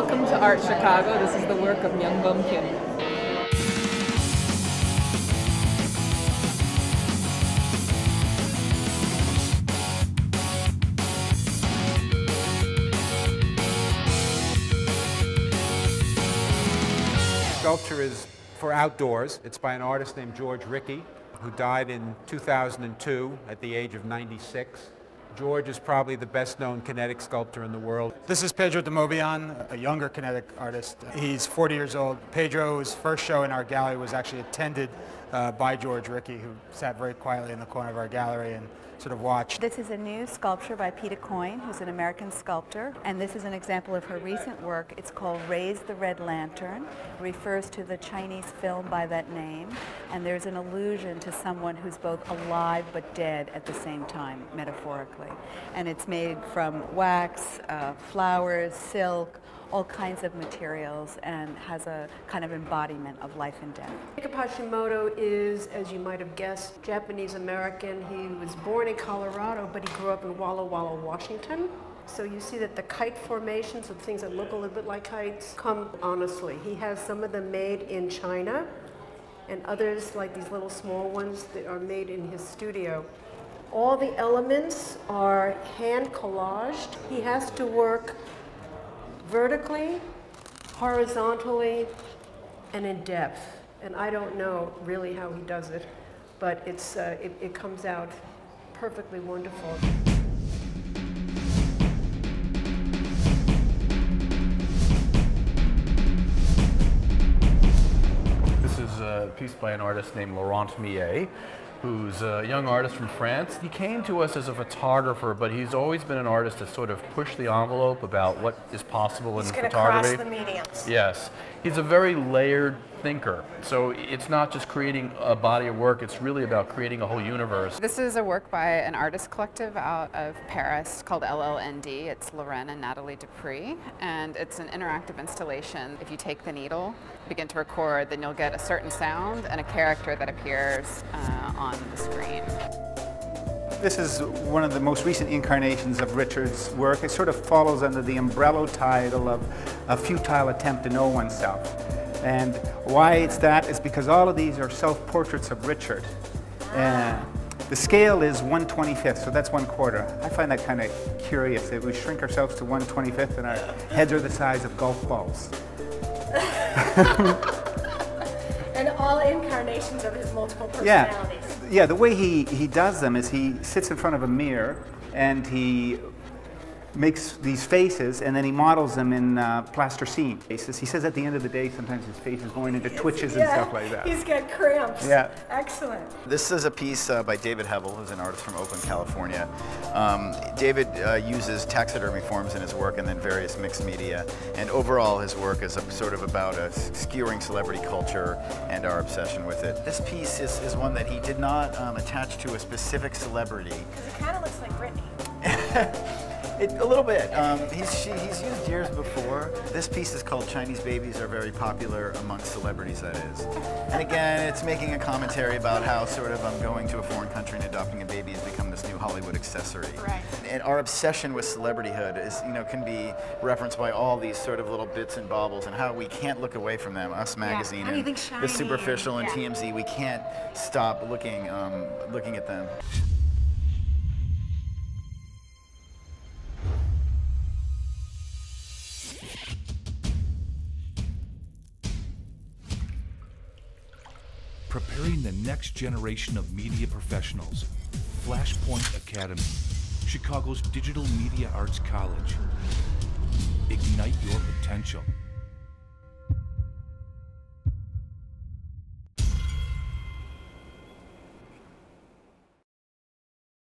Welcome to ART Chicago. This is the work of Myung Bum Kim. Sculpture is for outdoors. It's by an artist named George Rickey, who died in 2002 at the age of 96. George is probably the best-known kinetic sculptor in the world. This is Pedro de Mobian, a younger kinetic artist. He's 40 years old. Pedro's first show in our gallery was actually attended by George Rickey, who sat very quietly in the corner of our gallery and sort of watched. This is a new sculpture by Peter Coyne, who's an American sculptor, and this is an example of her recent work. It's called Raise the Red Lantern. It refers to the Chinese film by that name, and there's an allusion to someone who's both alive but dead at the same time, metaphorically. And it's made from wax, flowers, silk, all kinds of materials, and has a kind of embodiment of life and death. Hiko Hashimoto is, as you might have guessed, Japanese-American. He was born in Colorado, but he grew up in Walla Walla, Washington. So you see that the kite formations of things that look a little bit like kites come honestly. He has some of them made in China, and others, like these little small ones, that are made in his studio. All the elements are hand collaged. He has to work vertically, horizontally, and in depth. And I don't know really how he does it, but it's, it comes out perfectly wonderful. This is a piece by an artist named Laurent Millet, who's a young artist from France. He came to us as a photographer, but he's always been an artist to sort of push the envelope about what is possible in photography. He's going to cross the mediums. Yes. He's a very layered thinker. So it's not just creating a body of work, it's really about creating a whole universe. This is a work by an artist collective out of Paris called LLND. It's Loren and Natalie Dupree, and it's an interactive installation. If you take the needle, begin to record, then you'll get a certain sound and a character that appears on the screen. This is one of the most recent incarnations of Richard's work. It sort of follows under the umbrella title of A Futile Attempt to Know Oneself. And why it's that is because all of these are self-portraits of Richard. And the scale is 1/25, so that's 1/4. I find that kind of curious, that we shrink ourselves to 1/25 and our heads are the size of golf balls. And all incarnations of his multiple personalities. Yeah, the way he does them is he sits in front of a mirror and he makes these faces, and then he models them in plasticine faces. He says at the end of the day, sometimes his face is going into twitches and stuff like that. He's got cramps. Yeah. Excellent. This is a piece by David Hevel, who's an artist from Oakland, California. David uses taxidermy forms in his work and then various mixed media. And overall, his work is sort of about skewering celebrity culture and our obsession with it. This piece is one that he did not attach to a specific celebrity. Because it kind of looks like Britney. A little bit. He's used years before. This piece is called Chinese Babies Are Very Popular Amongst Celebrities, that is. And again, it's making a commentary about how sort of going to a foreign country and adopting a baby has become this new Hollywood accessory. Right. And our obsession with celebrityhood is, you know, can be referenced by all these sort of little bits and baubles and how we can't look away from them. Us Magazine and The Superficial and TMZ, we can't stop looking, looking at them. Preparing the next generation of media professionals, Flashpoint Academy, Chicago's digital media arts college. Ignite your potential.